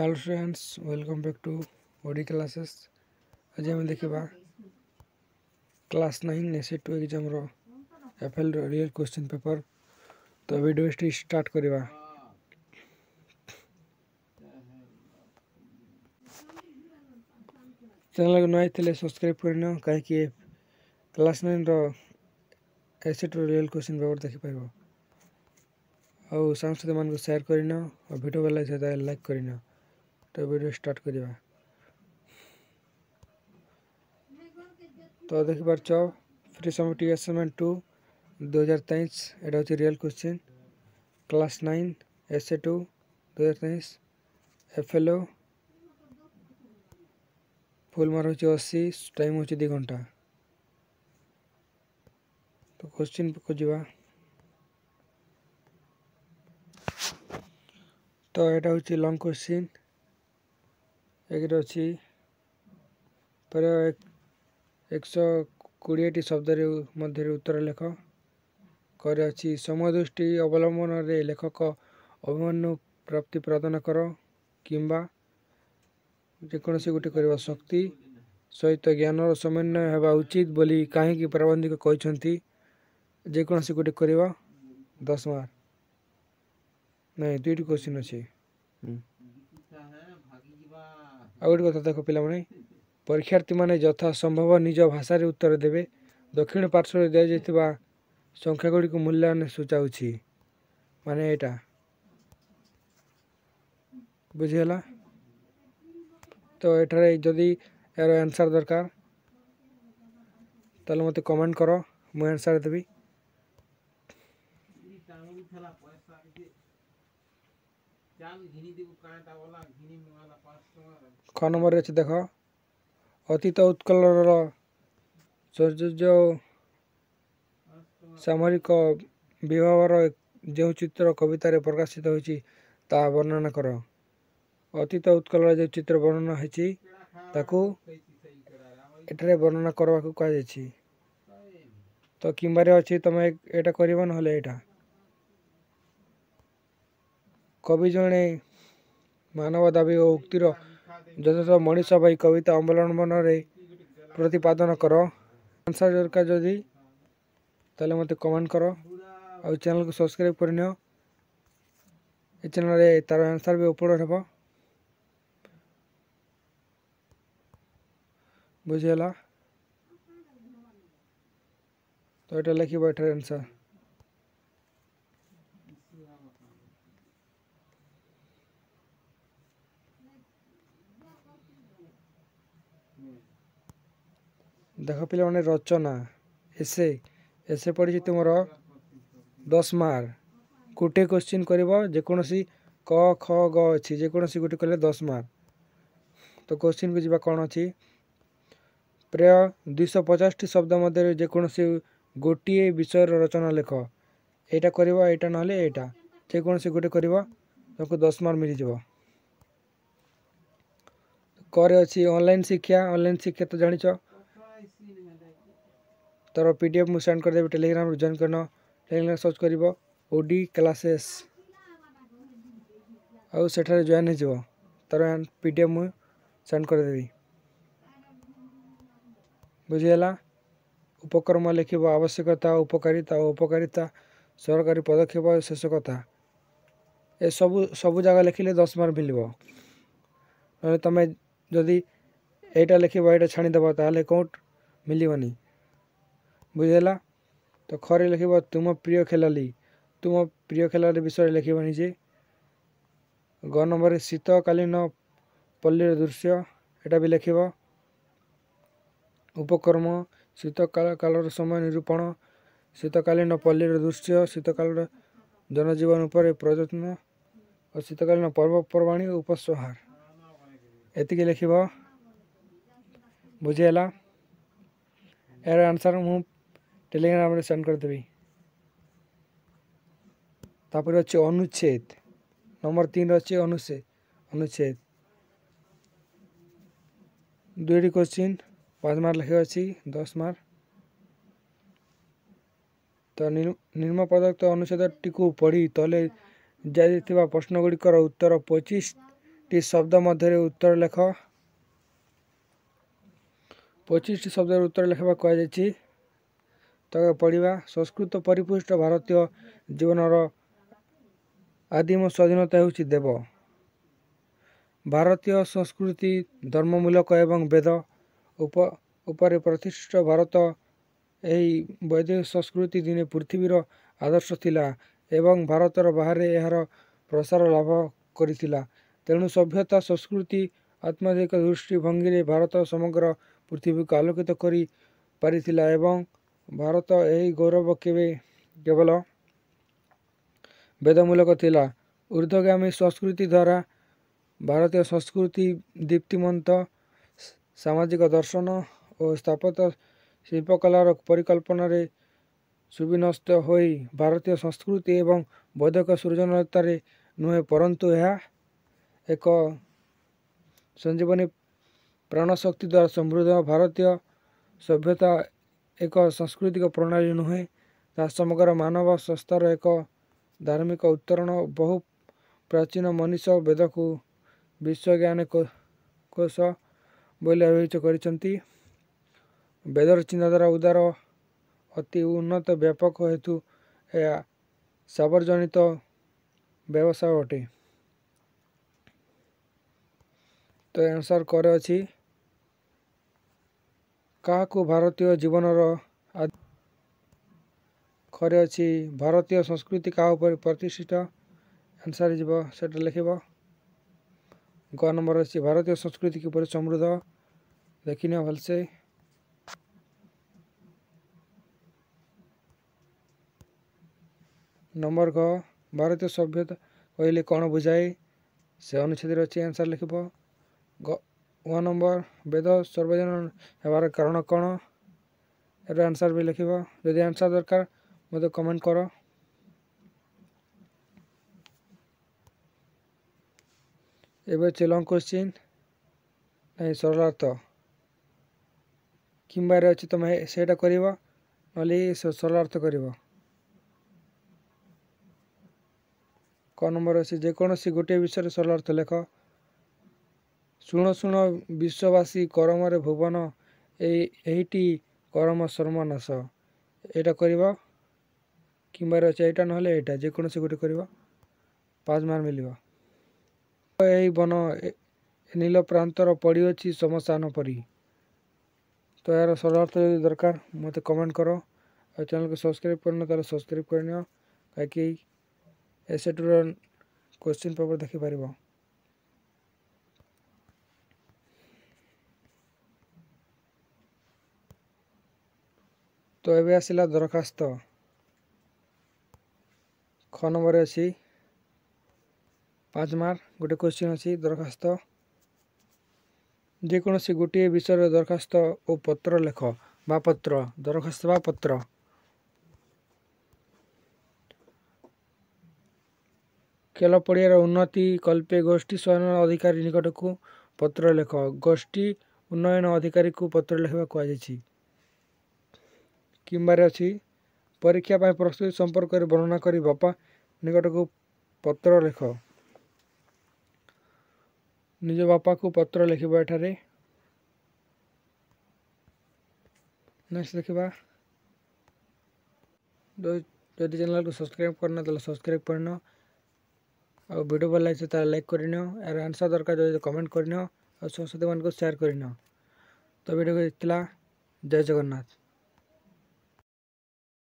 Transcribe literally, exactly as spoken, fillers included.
Hello friends welcome back to OD classes. आज आम देखा class nine S A two exam रो FL real question paper. तो video start करवा। Channel को नई थे सब्सक्राइब करना कहीं क्लास नाइन रो S A two real question paper देखिपर और सांसद मान को शेयर करना और वीडियो भल लगे लाइक करना। तो वीडियो स्टार्ट करवा। तो देख पार फ्री समिट असाइनमेंट टू दो हजार तेईस एटा हूँ real question class nine S A two दो हजार तेईस एफएलओ फुल मार्क हो अशी टाइम हो दी घंटा। तो क्वेश्चन को जीवा। तो यहाँ हूँ लंग क्वेश्चन एक अच्छी पर एक सौ कोड़े शब्द मध्य उत्तर लेख कर अच्छी समय दृष्टि अवलम्बन रे लेखक अभिमन्यु प्राप्ति प्रदान कर किंबा जेकोसी गोटे कर शक्ति सहित ज्ञान समन्वय होगा उचित बोली कहीं प्राबंधिक कहते जेकोसी गोटे कर दस मार्क नहीं दुईट क्वेश्चन अच्छे। आउ गोटे कथा देख पाने परीक्षार्थी मैंने यथा संभव निज भाषा उत्तर देवे। दक्षिण पार्श्व दि जा संख्यागुड़ी मूल्यांकन सूचाऊँगी मान यहाँ बुझीगला। तो ये जदि यार आंसर दरकार ताले मत कमेंट कर मुझे आंसर देवी। ख नंबर अच्छे देख अतीत उत्कल सौंदर्य सामरिक विभावर जो चित्र कविता रे प्रकाशित होती वर्णना कर। अतीत उत्कल जो चित्र वर्णना होती वर्णना करवा कह। तो किंबारे अच्छी तुम एटा कर ना कवि जड़े मानव दाबी और उक्तिर यथार्थ मनीष भाई कविता अवलम्बन प्रतिपादन कर। आंसर दरकार जदि ताले मत कमेंट कर और चैनल को सब्सक्राइब करनि। ए चैनल रे तार आंसर भी अपलोड हो बुझेला। तो एटा लिखि बैठे आंसर। देख पे मैंने रचना एसे एसे पड़ी तुमर दस मार्क गोटे क्वेश्चन करोसी क ख ग अच्छी जेकोसी गोटे कले दस मार्क। तो क्वेश्चन को जी कौन अच्छी प्राय दुईश पचास टी शब्द मध्य जेकोसी गोटे विषय रचना लेख यहाँ कर ना यहाँ जेकोसी गोटे कर तुमको दस मार्क मिल जाव। करे अच्छी ऑनलाइन शिक्षा ऑनलाइन शिक्षा तो जान तर पीडीएफ मुझे सेंड करदेवी। टेलीग्राम जॉइन करना टेलीग्राम सर्च कर ओडी क्लासेस आउ सेठार जॉइन हो तर पीडीएफ मुझे सेंड करदेवी बुझीगला। उपक्रम लिख आवश्यकता उपकारिता और उपकारिता सरकारी पदक्षेप शेष कथा ए सबू सबू जगह लिखिले दस मार्क मिल। ना तुम जदि यहाँ लिख ये छाणीदेव ताल कौट मिलवानी बुझेला। तो खरे लिख तुम प्रिय खेलाली तुम प्रिय खेलाली विषय लिखवानी जे। ग नंबर शीतकालीन पल्लीर दृश्य एटा भी लिख। उपक्रम शीतकाल कालर समय निरूपण शीतकालीन पल्लीर दृश्य शीतकाल जनजीवन उपर प्रयत्न और शीतकालीन पर्वपर्वाणी उपसंहार एतिके लिख बुझेला। यार आंसर मुझे टेलीग्राम में सेंड करदेवी। तापर अच्छे अनुच्छेद नंबर तीन अच्छे अनुच्छेद अनुच्छेद दुईटी क्वेश्चन पाँच मार्क लिखे अच्छी दस मार्क। तो निर्म पदार्थ अनुच्छेद टी पढ़ी तले जा प्रश्नगुड़िकर उत्तर पचिश टी शब्द मध्य उत्तर लेख। पच्चीस टी शब्द उत्तर लेखा कह पढ़ा। संस्कृत परिपुष्ट भारतीय जीवनर आदिम स्वाधीनता हूँ देव। भारतीय संस्कृति धर्ममूलक एवं वेद उप उपरे प्रतिष्ठित भारत यही वैदिक संस्कृति दिने पृथ्वीर आदर्श थिला एवं भारतर बाहर यार प्रसार लाभ करिथिला। तेणु सभ्यता संस्कृति आत्माधिक दृष्टिभंगी रे भारत समग्र पृथ्वी को आलोकित करि पारिथिला एवं भारत यही गौरव केवे केवल वेदमूलक थिला। ऊर्ध्वगामी संस्कृति द्वारा भारतीय संस्कृति दीप्तिमंत सामाजिक दर्शन और स्थापत्य शिल्पकलार परिकल्पना रे सुविन्यस्त होई भारतीय संस्कृति एवं बौद्धिक सृजनता नुहे परंतु यह एक संजीवनी प्राणशक्ति द्वारा समृद्ध। भारतीय सभ्यता एक सांस्कृतिक प्रणाली नुहे ता समग्र मानव संस्थार एक धार्मिक उत्तरण। बहु प्राचीन मनीष वेद को विश्वज्ञान कोष बोली अभिहित कर। वेदर चिंताधारा उदार अति उन्नत व्यापक हेतु यह सार्वजनिक व्यवसाय अटे। तो आंसर करे अछि का को भारतीय जीवनर करे अछि भारतीय संस्कृति का ऊपर प्रतिष्ठित। आंसर जीव से लिखब ग नंबर अछि भारतीय संस्कृति के ऊपर समृद्ध। देखिने भल से नंबर घ भारतीय सभ्यता कहले कौन बुझाए से अनुच्छेद अच्छी आंसर लिखब ग नंबर वेद सर्वजन होवार कारण कौन यार आंसर भी लिखब। जदि आंसर दरकार मत कमेंट कर। एवं लंग क्वेश्चन नहीं सरलार्थ किंबार अच्छे तुम्हें सेटा कर ना सरलार्थ कर। क नंबर अच्छे जेकोसी गोटे विषय सरलार्थ लेख। शुण शुण विश्ववासी करम भुवन यहीटी करम सर्वनाश एटा करवा किंबार अच्छे यहाँ ना यहाँ जेकोसी गोटे कर पाँच मार मिल। यही बन नील प्रांतर पड़ी अच्छी समसान परी। तो यार सरलार्थ यदि दरकार मत कमेंट कर। और चैनल को सब्सक्राइब करना तो सब्सक्राइब करना ताकि S A two question paper देखिपर। तो ये आसला दरखास्त ख नंबर अच्छी पाँच मार्क गोटे क्वेश्चन अच्छी दरखास्त। जेकोसी गोटे विषय दरखास्त और पत्र लेख बा पत्र दरखास्त बा पत्र। खेल पड़िया उन्नति कल्पे गोष्ठी चयन अधिकारी निकट को पत्र लेख गोष्ठी उन्नयन अधिकारी को पत्र लेखा कह। किंबार अच्छी परीक्षा पर प्रस्तुति संपर्क वर्णना कर बापा निकट को पत्र लेख निज बापा को पत्र लिख। नेक्स्ट देखा जदि चैनल को सब्सक्राइब करना तो सब्सक्राइब करना और वीडियो भल लगे तो लाइक कर यार आंसर दरकार जो कमेंट करना और साथी मान को शेयर करना। तो वीडियो को जय जगन्नाथ।